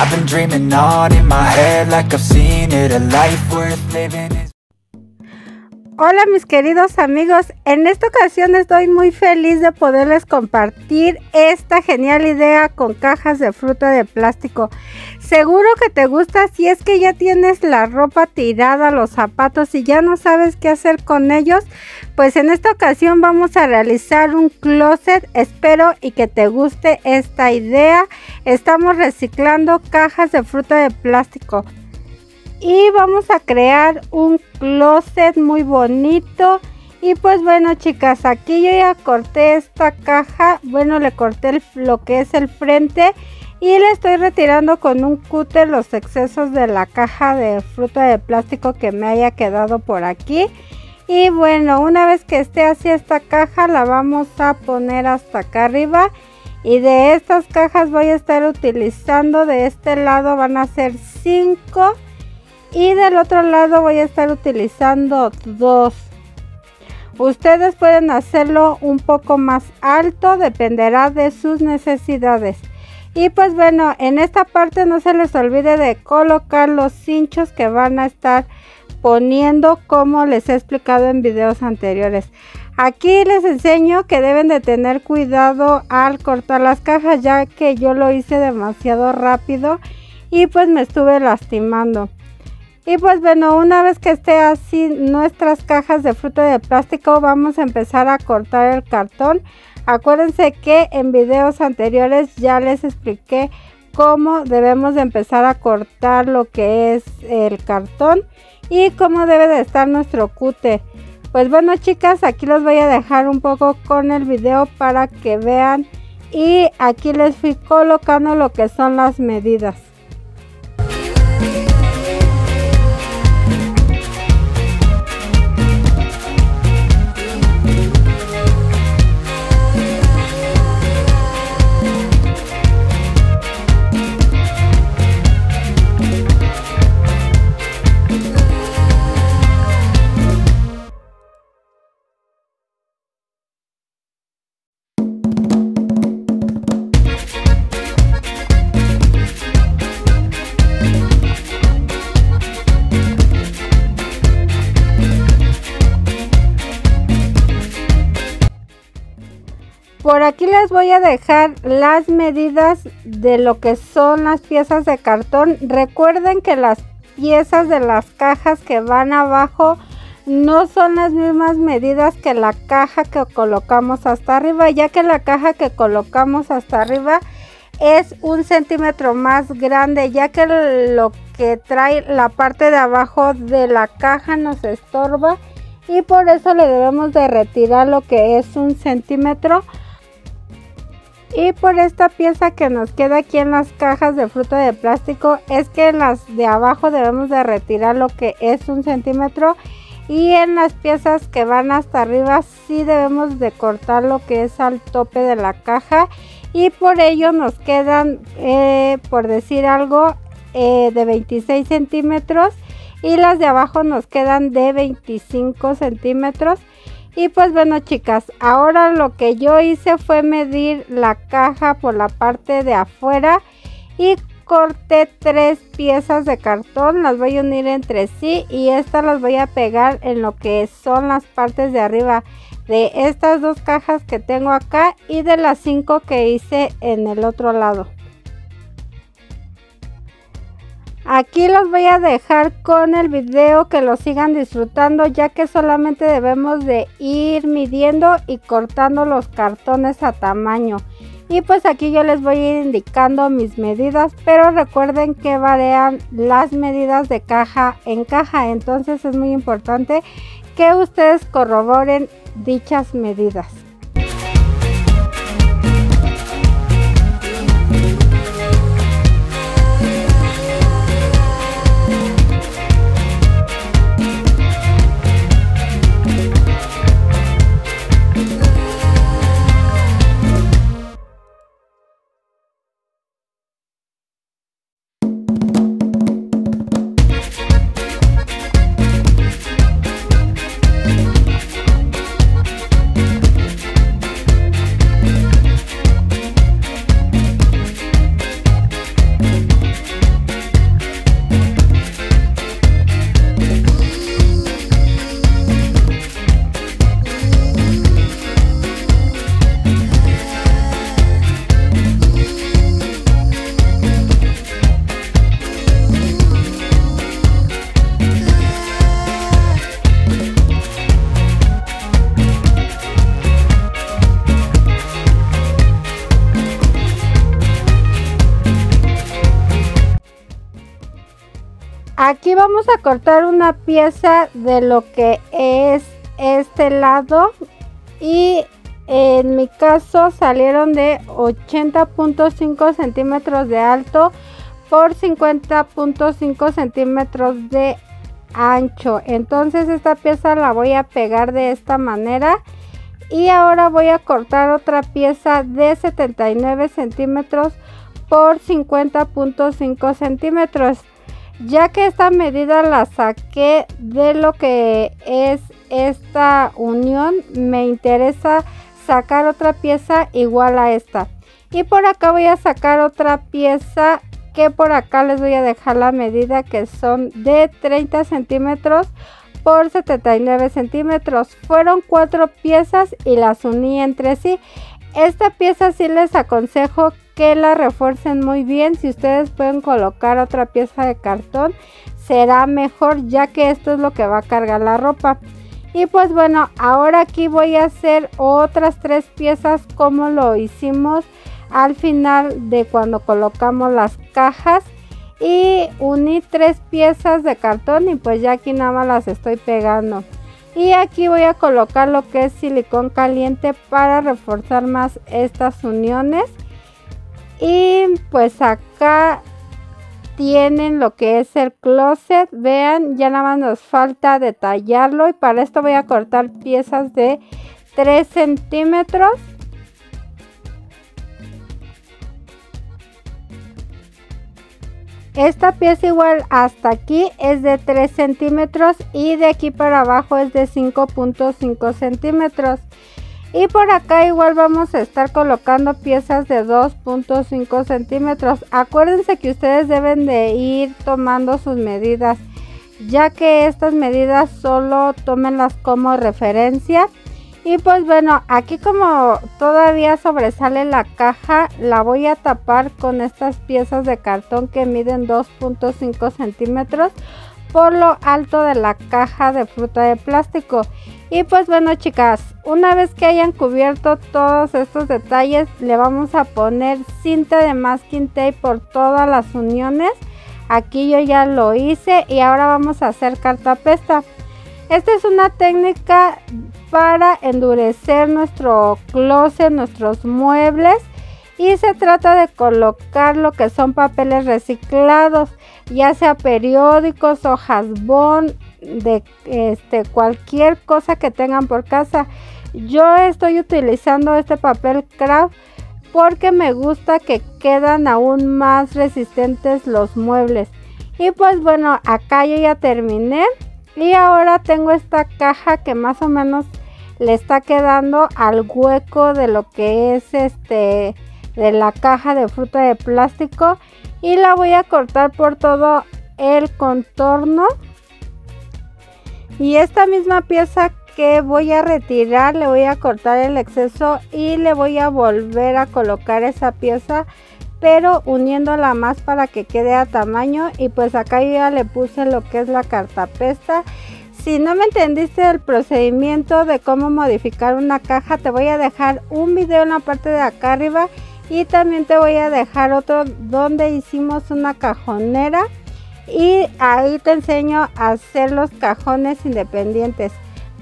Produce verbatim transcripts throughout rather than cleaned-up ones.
I've been dreaming on in my head like I've seen it, a life worth living is... Hola mis queridos amigos, en esta ocasión estoy muy feliz de poderles compartir esta genial idea con cajas de fruta de plástico. Seguro que te gusta si es que ya tienes la ropa tirada, los zapatos y ya no sabes qué hacer con ellos. Pues en esta ocasión vamos a realizar un closet, espero y que te guste esta idea. Estamos reciclando cajas de fruta de plástico y vamos a crear un closet muy bonito. Y pues bueno chicas, aquí yo ya corté esta caja, bueno le corté el, lo que es el frente y le estoy retirando con un cúter los excesos de la caja de fruta de plástico que me haya quedado por aquí. Y bueno, una vez que esté así esta caja la vamos a poner hasta acá arriba. Y de estas cajas voy a estar utilizando, de este lado van a ser cinco y del otro lado voy a estar utilizando dos. Ustedes pueden hacerlo un poco más alto, dependerá de sus necesidades. Y pues bueno, en esta parte no se les olvide de colocar los cinchos que van a estar poniendo, como les he explicado en videos anteriores. Aquí les enseño que deben de tener cuidado al cortar las cajas, ya que yo lo hice demasiado rápido y pues me estuve lastimando. Y pues bueno, una vez que esté así nuestras cajas de fruta de plástico, vamos a empezar a cortar el cartón. Acuérdense que en videos anteriores ya les expliqué cómo debemos de empezar a cortar lo que es el cartón y cómo debe de estar nuestro cúter. Pues bueno chicas, aquí los voy a dejar un poco con el video para que vean, y aquí les fui colocando lo que son las medidas. Por aquí les voy a dejar las medidas de lo que son las piezas de cartón. Recuerden que las piezas de las cajas que van abajo no son las mismas medidas que la caja que colocamos hasta arriba, ya que la caja que colocamos hasta arriba es un centímetro más grande, ya que lo que trae la parte de abajo de la caja nos estorba y por eso le debemos de retirar lo que es un centímetro. Y por esta pieza que nos queda aquí en las cajas de fruta de plástico es que en las de abajo debemos de retirar lo que es un centímetro, y en las piezas que van hasta arriba sí debemos de cortar lo que es al tope de la caja, y por ello nos quedan, eh, por decir algo, eh, de veintiséis centímetros, y las de abajo nos quedan de veinticinco centímetros. Y pues bueno chicas, ahora lo que yo hice fue medir la caja por la parte de afuera y corté tres piezas de cartón, las voy a unir entre sí y estas las voy a pegar en lo que son las partes de arriba de estas dos cajas que tengo acá y de las cinco que hice en el otro lado. Aquí los voy a dejar con el video, que lo sigan disfrutando, ya que solamente debemos de ir midiendo y cortando los cartones a tamaño. Y pues aquí yo les voy a ir indicando mis medidas, pero recuerden que varían las medidas de caja en caja, entonces es muy importante que ustedes corroboren dichas medidas. Aquí vamos a cortar una pieza de lo que es este lado y en mi caso salieron de ochenta punto cinco centímetros de alto por cincuenta punto cinco centímetros de ancho. Entonces esta pieza la voy a pegar de esta manera y ahora voy a cortar otra pieza de setenta y nueve centímetros por cincuenta punto cinco centímetros. Ya que esta medida la saqué de lo que es esta unión, me interesa sacar otra pieza igual a esta. Y por acá voy a sacar otra pieza que por acá les voy a dejar la medida, que son de treinta centímetros por setenta y nueve centímetros. Fueron cuatro piezas y las uní entre sí. Esta pieza sí les aconsejo que la refuercen muy bien. Si ustedes pueden colocar otra pieza de cartón será mejor, ya que esto es lo que va a cargar la ropa. Y pues bueno, ahora aquí voy a hacer otras tres piezas como lo hicimos al final de cuando colocamos las cajas, y uní tres piezas de cartón y pues ya aquí nada más las estoy pegando. Y aquí voy a colocar lo que es silicón caliente para reforzar más estas uniones. Y pues acá tienen lo que es el closet. Vean, ya nada más nos falta detallarlo, y para esto voy a cortar piezas de tres centímetros. Esta pieza igual hasta aquí es de tres centímetros y de aquí para abajo es de cinco punto cinco centímetros. Y por acá igual vamos a estar colocando piezas de dos punto cinco centímetros. Acuérdense que ustedes deben de ir tomando sus medidas, ya que estas medidas solo tómenlas como referencia. Y pues bueno, aquí como todavía sobresale la caja, la voy a tapar con estas piezas de cartón que miden dos punto cinco centímetros por lo alto de la caja de fruta de plástico. Y pues bueno, chicas, una vez que hayan cubierto todos estos detalles, le vamos a poner cinta de masking tape por todas las uniones. Aquí yo ya lo hice y ahora vamos a hacer cartapesta. Esta es una técnica para endurecer nuestro closet, nuestros muebles, y se trata de colocar lo que son papeles reciclados, ya sea periódicos, hojas bond, de este, cualquier cosa que tengan por casa. Yo estoy utilizando este papel craft porque me gusta que quedan aún más resistentes los muebles. Y pues bueno, acá yo ya terminé. Y ahora tengo esta caja que más o menos le está quedando al hueco de lo que es este de la caja de fruta de plástico, y la voy a cortar por todo el contorno. Y esta misma pieza que voy a retirar, le voy a cortar el exceso y le voy a volver a colocar esa pieza, pero uniéndola más para que quede a tamaño. Y pues acá yo ya le puse lo que es la cartapesta. Si no me entendiste el procedimiento de cómo modificar una caja, te voy a dejar un video en la parte de acá arriba, y también te voy a dejar otro donde hicimos una cajonera, y ahí te enseño a hacer los cajones independientes.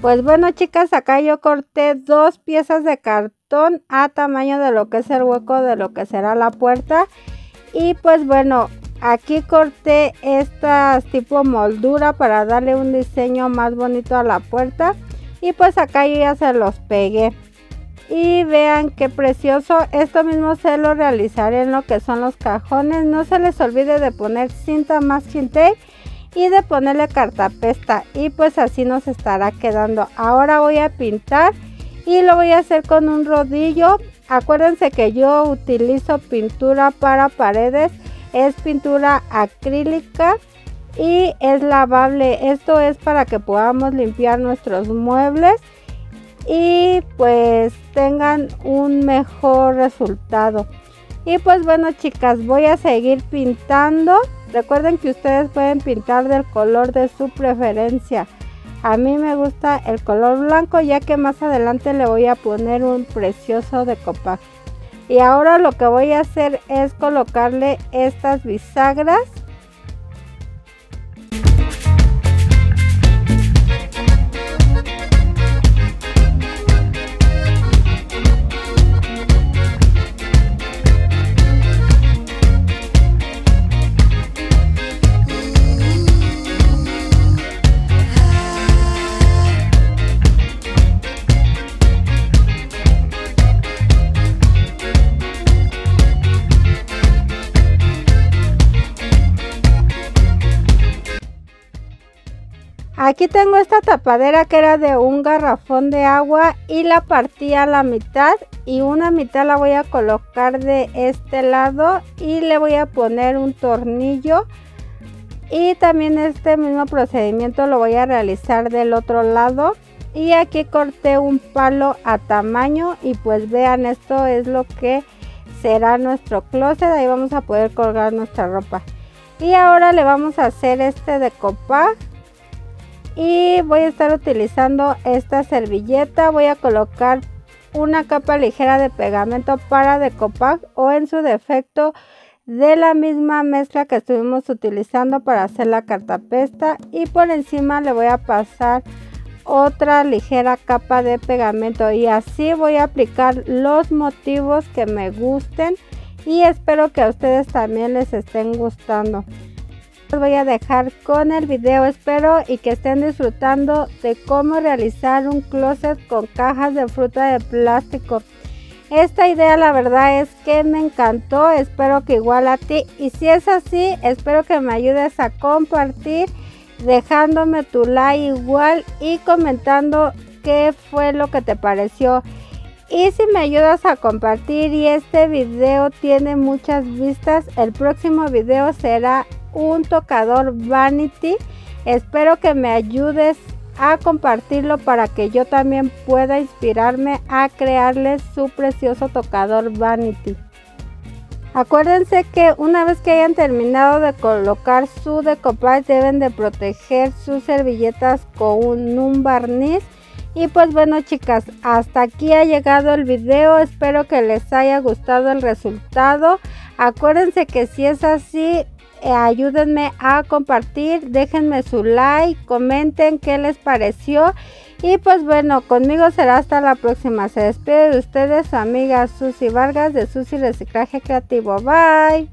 Pues bueno, chicas, acá yo corté dos piezas de cartón a tamaño de lo que es el hueco de lo que será la puerta. Y pues bueno, aquí corté estas tipo moldura para darle un diseño más bonito a la puerta. Y pues acá yo ya se los pegué. Y vean qué precioso. Esto mismo se lo realizaré en lo que son los cajones. No se les olvide de poner cinta masking tape y de ponerle cartapesta, y pues así nos estará quedando. Ahora voy a pintar y lo voy a hacer con un rodillo. Acuérdense que yo utilizo pintura para paredes, es pintura acrílica y es lavable. Esto es para que podamos limpiar nuestros muebles y pues tengan un mejor resultado. Y pues bueno, chicas, voy a seguir pintando. Recuerden que ustedes pueden pintar del color de su preferencia. A mí me gusta el color blanco, ya que más adelante le voy a poner un precioso decopaje. Y ahora lo que voy a hacer es colocarle estas bisagras. Aquí tengo esta tapadera que era de un garrafón de agua y la partí a la mitad, y una mitad la voy a colocar de este lado y le voy a poner un tornillo, y también este mismo procedimiento lo voy a realizar del otro lado. Y aquí corté un palo a tamaño y pues vean, esto es lo que será nuestro closet, ahí vamos a poder colgar nuestra ropa. Y ahora le vamos a hacer este decoupage. Y voy a estar utilizando esta servilleta, voy a colocar una capa ligera de pegamento para decoupage, o en su defecto de la misma mezcla que estuvimos utilizando para hacer la cartapesta, y por encima le voy a pasar otra ligera capa de pegamento, y así voy a aplicar los motivos que me gusten y espero que a ustedes también les estén gustando. Los voy a dejar con el video, espero y que estén disfrutando de cómo realizar un closet con cajas de fruta de plástico. Esta idea la verdad es que me encantó, espero que igual a ti, y si es así espero que me ayudes a compartir dejándome tu like igual y comentando qué fue lo que te pareció. Y si me ayudas a compartir y este video tiene muchas vistas, el próximo video será un tocador vanity. Espero que me ayudes a compartirlo para que yo también pueda inspirarme a crearles su precioso tocador vanity. Acuérdense que una vez que hayan terminado de colocar su decoupage deben de proteger sus servilletas con un, un barniz. Y pues bueno chicas, hasta aquí ha llegado el video, espero que les haya gustado el resultado. Acuérdense que si es así, ayúdenme a compartir, déjenme su like, comenten qué les pareció, y pues bueno, conmigo será hasta la próxima. Se despide de ustedes su amiga Susy Vargas de Susy Reciclaje Creativo. Bye.